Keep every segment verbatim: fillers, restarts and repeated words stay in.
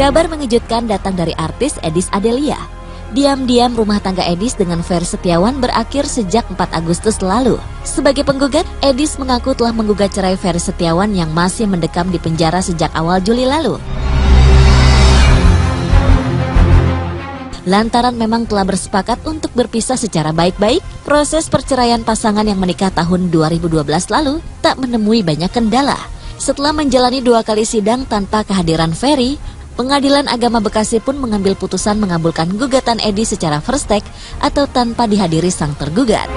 Kabar mengejutkan datang dari artis Eddies Adelia. Diam-diam rumah tangga Eddies dengan Ferry Setiawan berakhir sejak empat Agustus lalu. Sebagai penggugat, Eddies mengaku telah menggugat cerai Ferry Setiawan yang masih mendekam di penjara sejak awal Juli lalu. Lantaran memang telah bersepakat untuk berpisah secara baik-baik, proses perceraian pasangan yang menikah tahun dua ribu dua belas lalu tak menemui banyak kendala. Setelah menjalani dua kali sidang tanpa kehadiran Ferry, Pengadilan Agama Bekasi pun mengambil putusan mengabulkan gugatan Eddies secara first take atau tanpa dihadiri sang tergugat.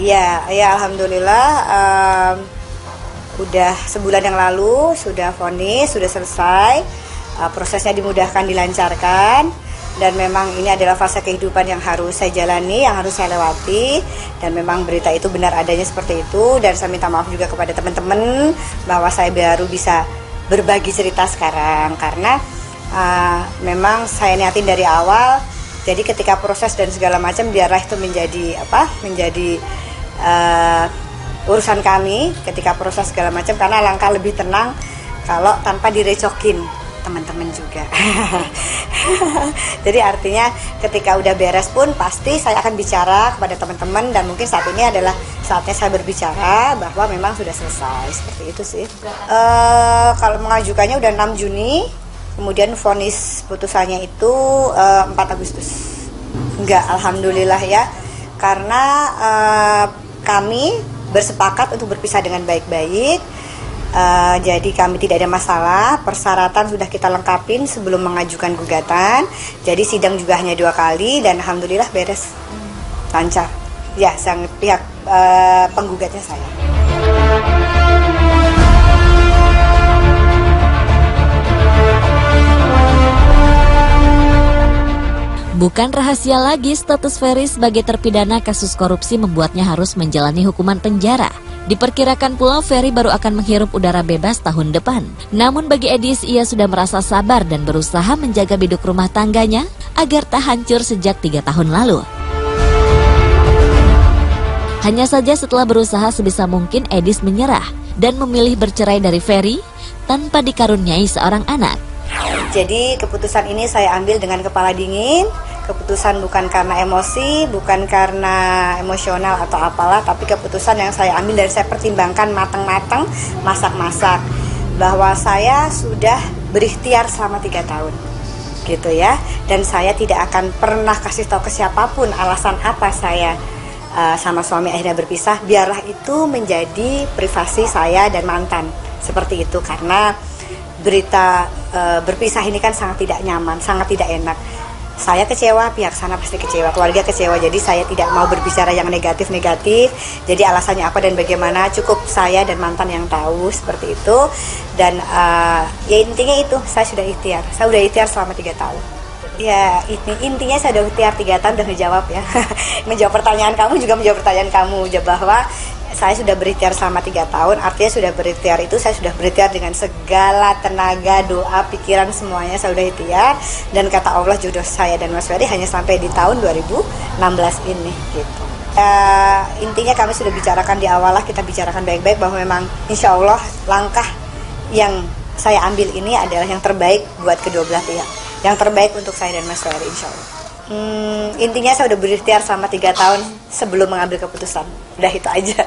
Ya, ya alhamdulillah um, udah sebulan yang lalu sudah vonis, sudah selesai, uh, prosesnya dimudahkan, dilancarkan, dan memang ini adalah fase kehidupan yang harus saya jalani, yang harus saya lewati, dan memang berita itu benar adanya seperti itu. Dan saya minta maaf juga kepada teman-teman bahwa saya baru bisa berbagi cerita sekarang karena uh, memang saya niatin dari awal. Jadi ketika proses dan segala macam biarlah itu menjadi apa menjadi uh, urusan kami ketika proses segala macam, karena langkah lebih tenang kalau tanpa direcokin teman-teman juga. Jadi artinya ketika udah beres pun pasti saya akan bicara kepada teman-teman, dan mungkin saat ini adalah saatnya saya berbicara bahwa memang sudah selesai, seperti itu sih. Uh, kalau mengajukannya udah enam Juni, kemudian vonis putusannya itu uh, empat Agustus. Enggak, alhamdulillah ya, karena uh, kami bersepakat untuk berpisah dengan baik-baik. Uh, jadi kami tidak ada masalah, persyaratan sudah kita lengkapin sebelum mengajukan gugatan. Jadi sidang juga hanya dua kali dan alhamdulillah beres lancar. Ya, sang pihak uh, penggugatnya saya. Bukan rahasia lagi status Ferry sebagai terpidana kasus korupsi membuatnya harus menjalani hukuman penjara. Diperkirakan pula Ferry baru akan menghirup udara bebas tahun depan. Namun bagi Eddies, ia sudah merasa sabar dan berusaha menjaga biduk rumah tangganya agar tak hancur sejak tiga tahun lalu. Hanya saja setelah berusaha sebisa mungkin, Eddies menyerah dan memilih bercerai dari Ferry tanpa dikaruniai seorang anak. Jadi keputusan ini saya ambil dengan kepala dingin. Keputusan bukan karena emosi, bukan karena emosional atau apalah, tapi keputusan yang saya ambil dari saya pertimbangkan matang-matang, masak-masak, bahwa saya sudah berikhtiar selama tiga tahun, gitu ya. Dan saya tidak akan pernah kasih tahu ke siapapun alasan apa saya uh, sama suami akhirnya berpisah. Biarlah itu menjadi privasi saya dan mantan, seperti itu. Karena berita uh, berpisah ini kan sangat tidak nyaman, sangat tidak enak. Saya kecewa, pihak sana pasti kecewa, keluarga kecewa. Jadi saya tidak mau berbicara yang negatif-negatif. Jadi alasannya apa dan bagaimana cukup saya dan mantan yang tahu, seperti itu. Dan uh, ya intinya itu, saya sudah ikhtiar. Saya sudah ikhtiar selama tiga tahun. Ya intinya saya sudah ikhtiar tiga tahun dan menjawab ya. Menjawab pertanyaan kamu juga menjawab pertanyaan kamu. Bahwa saya sudah berikhtiar selama tiga tahun, artinya sudah berikhtiar itu saya sudah berikhtiar dengan segala tenaga, doa, pikiran, semuanya saya sudah ikhtiar. Dan kata Allah, jodoh saya dan Mas Ferry hanya sampai di tahun dua ribu enam belas ini, gitu. Uh, intinya kami sudah bicarakan di awal lah, kita bicarakan baik-baik bahwa memang insya Allah langkah yang saya ambil ini adalah yang terbaik buat kedua belah pihak, yang terbaik untuk saya dan Mas Ferry, insya Allah. Hmm, intinya saya udah berikhtiar selama tiga tahun sebelum mengambil keputusan. Udah itu aja.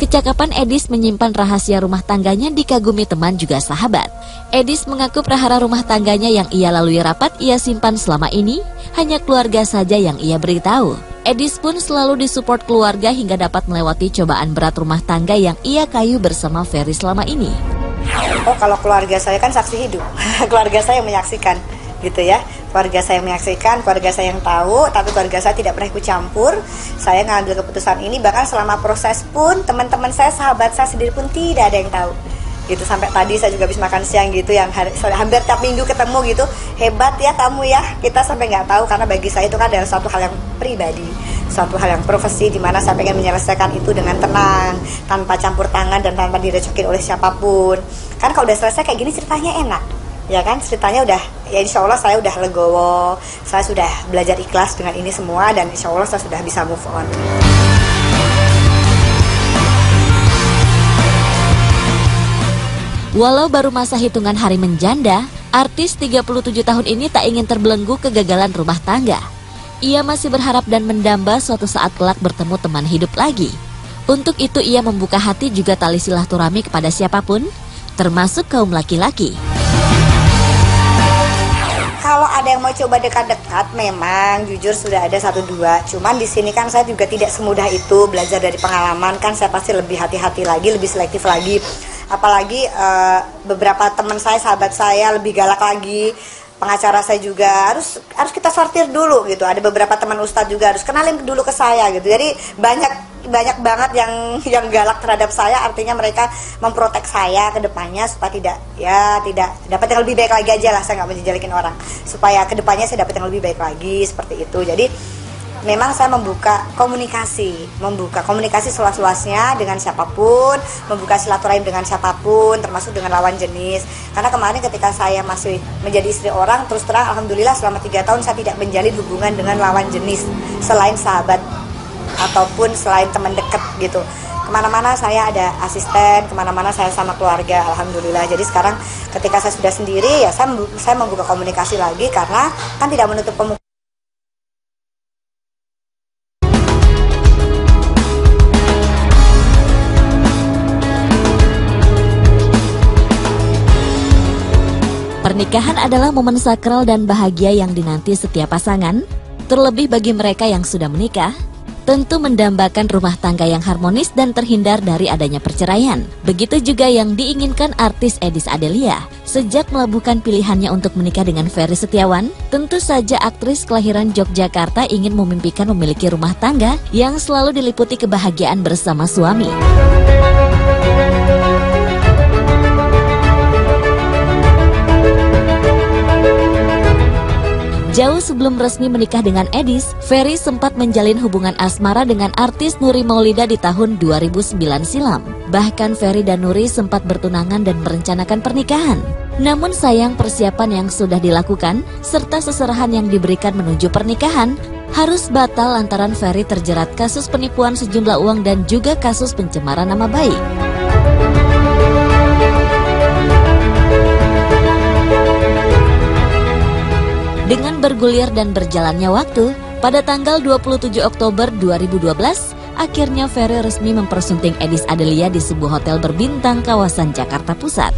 Kecakapan Eddies menyimpan rahasia rumah tangganya dikagumi teman juga sahabat. Eddies mengaku prahara rumah tangganya yang ia lalui rapat ia simpan selama ini, hanya keluarga saja yang ia beritahu. Eddies pun selalu disupport keluarga hingga dapat melewati cobaan berat rumah tangga yang ia kayu bersama Ferry selama ini. Oh, kalau keluarga saya kan saksi hidup, keluarga saya yang menyaksikan, gitu ya. Keluarga saya yang menyaksikan, keluarga saya yang tahu, tapi keluarga saya tidak pernah ikut campur. Saya ngambil keputusan ini, bahkan selama proses pun teman-teman saya, sahabat saya sendiri pun tidak ada yang tahu. Gitu, sampai tadi saya juga habis makan siang gitu, yang hari, hampir tiap minggu ketemu gitu, hebat ya kamu ya, kita sampai nggak tahu, karena bagi saya itu kan adalah suatu hal yang pribadi, suatu hal yang profesi, dimana saya pengen menyelesaikan itu dengan tenang, tanpa campur tangan dan tanpa direcokin oleh siapapun. Kan kalau udah selesai kayak gini ceritanya enak, ya kan, ceritanya udah, ya insya Allah saya udah legowo, saya sudah belajar ikhlas dengan ini semua, dan insya Allah saya sudah bisa move on. Walau baru masa hitungan hari menjanda, artis tiga puluh tujuh tahun ini tak ingin terbelenggu kegagalan rumah tangga. Ia masih berharap dan mendamba suatu saat kelak bertemu teman hidup lagi. Untuk itu ia membuka hati juga tali silaturahmi kepada siapapun, termasuk kaum laki-laki. Kalau ada yang mau coba dekat-dekat, memang jujur sudah ada satu dua. Cuman di sini kan saya juga tidak semudah itu, belajar dari pengalaman kan saya pasti lebih hati-hati lagi, lebih selektif lagi. Apalagi uh, beberapa teman saya, sahabat saya lebih galak lagi, pengacara saya juga harus harus kita sortir dulu gitu. Ada beberapa teman ustadz juga harus kenalin dulu ke saya gitu. Jadi banyak banyak banget yang yang galak terhadap saya. Artinya mereka memprotek saya kedepannya supaya tidak ya tidak dapat yang lebih baik lagi aja lah. Saya nggak menjelekin orang, supaya kedepannya saya dapat yang lebih baik lagi seperti itu. Jadi memang saya membuka komunikasi, membuka komunikasi seluas-luasnya dengan siapapun, membuka silaturahim dengan siapapun, termasuk dengan lawan jenis. Karena kemarin ketika saya masih menjadi istri orang, terus terang alhamdulillah selama tiga tahun saya tidak menjalin hubungan dengan lawan jenis, selain sahabat ataupun selain teman dekat gitu. Kemana-mana saya ada asisten, kemana-mana saya sama keluarga, alhamdulillah. Jadi sekarang ketika saya sudah sendiri, ya saya, saya membuka komunikasi lagi, karena kan tidak menutup kemungkinan. Pernikahan adalah momen sakral dan bahagia yang dinanti setiap pasangan, terlebih bagi mereka yang sudah menikah, tentu mendambakan rumah tangga yang harmonis dan terhindar dari adanya perceraian. Begitu juga yang diinginkan artis Eddies Adelia. Sejak melabuhkan pilihannya untuk menikah dengan Ferry Setiawan, tentu saja aktris kelahiran Yogyakarta ingin memimpikan memiliki rumah tangga yang selalu diliputi kebahagiaan bersama suami. Jauh sebelum resmi menikah dengan Eddies, Ferry sempat menjalin hubungan asmara dengan artis Nuri Maulida di tahun dua ribu sembilan silam. Bahkan Ferry dan Nuri sempat bertunangan dan merencanakan pernikahan. Namun sayang, persiapan yang sudah dilakukan serta seserahan yang diberikan menuju pernikahan harus batal lantaran Ferry terjerat kasus penipuan sejumlah uang dan juga kasus pencemaran nama baik. Dengan bergulir dan berjalannya waktu, pada tanggal dua puluh tujuh Oktober dua ribu dua belas, akhirnya Ferry resmi mempersunting Eddies Adelia di sebuah hotel berbintang kawasan Jakarta Pusat.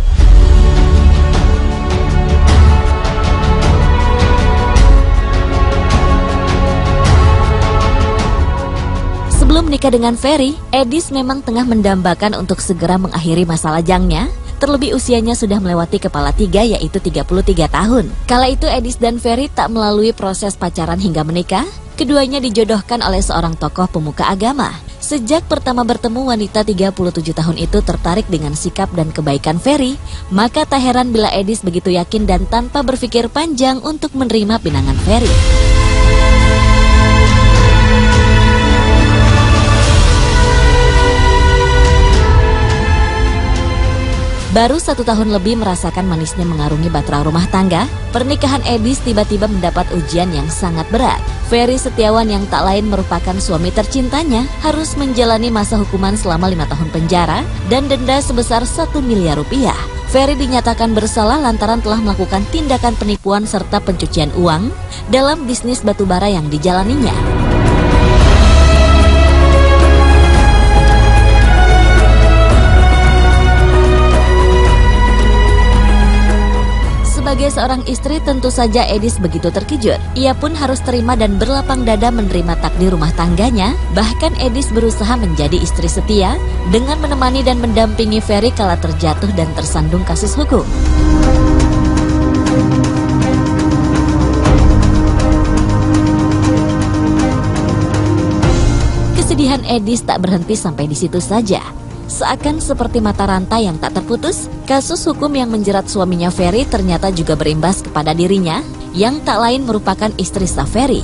Sebelum menikah dengan Ferry, Eddies memang tengah mendambakan untuk segera mengakhiri masa lajangnya. Terlebih usianya sudah melewati kepala tiga, yaitu tiga puluh tiga tahun. Kala itu Eddies dan Ferry tak melalui proses pacaran hingga menikah. Keduanya dijodohkan oleh seorang tokoh pemuka agama. Sejak pertama bertemu, wanita tiga puluh tujuh tahun itu tertarik dengan sikap dan kebaikan Ferry. Maka tak heran bila Eddies begitu yakin dan tanpa berpikir panjang untuk menerima pinangan Ferry. Baru satu tahun lebih merasakan manisnya mengarungi bahtera rumah tangga, pernikahan Eddies tiba-tiba mendapat ujian yang sangat berat. Ferry Setiawan yang tak lain merupakan suami tercintanya harus menjalani masa hukuman selama lima tahun penjara dan denda sebesar satu miliar rupiah. Ferry dinyatakan bersalah lantaran telah melakukan tindakan penipuan serta pencucian uang dalam bisnis batubara yang dijalaninya. Sebagai seorang istri, tentu saja Eddies begitu terkejut. Ia pun harus terima dan berlapang dada menerima takdir rumah tangganya. Bahkan Eddies berusaha menjadi istri setia dengan menemani dan mendampingi Ferry kala terjatuh dan tersandung kasus hukum. Kesedihan Eddies tak berhenti sampai di situ saja. Seakan seperti mata rantai yang tak terputus, kasus hukum yang menjerat suaminya Ferry ternyata juga berimbas kepada dirinya, yang tak lain merupakan istri sah Ferry.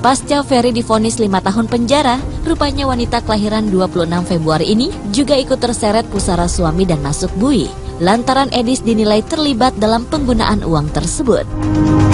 Pasca Ferry divonis lima tahun penjara, rupanya wanita kelahiran dua puluh enam Februari ini juga ikut terseret pusara suami dan masuk bui, lantaran Eddies dinilai terlibat dalam penggunaan uang tersebut.